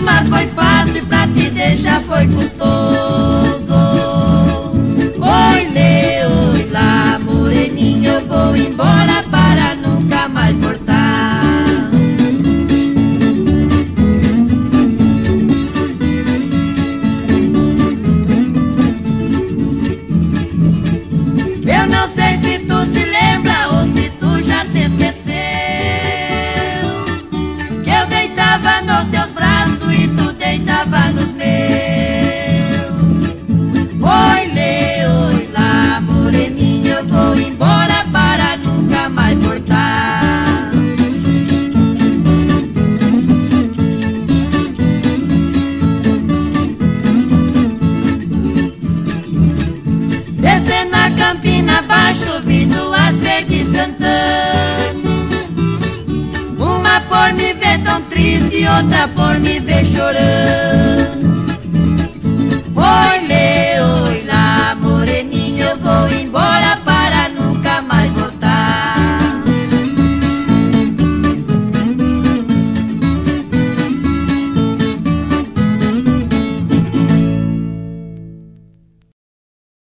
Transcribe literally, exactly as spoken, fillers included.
chamado foi fácil pra te deixar foi custoso. Oi, lê, oi lá, moreninha, eu vou embora para nunca mais voltar. Eu não sei se tu se lembra ou se tu já se esqueceu, que eu deitava nos teus braços e tu deitava nos meus. Oi, lê, oi lá, moreninha, eu vou embora para nunca mais voltar. Descendo a campina abaixo, ouvindo as verdes cantando, uma por me ver tão triste, outra por me ver chorando. Oi, lê, oi lá, moreninha, eu vou embora.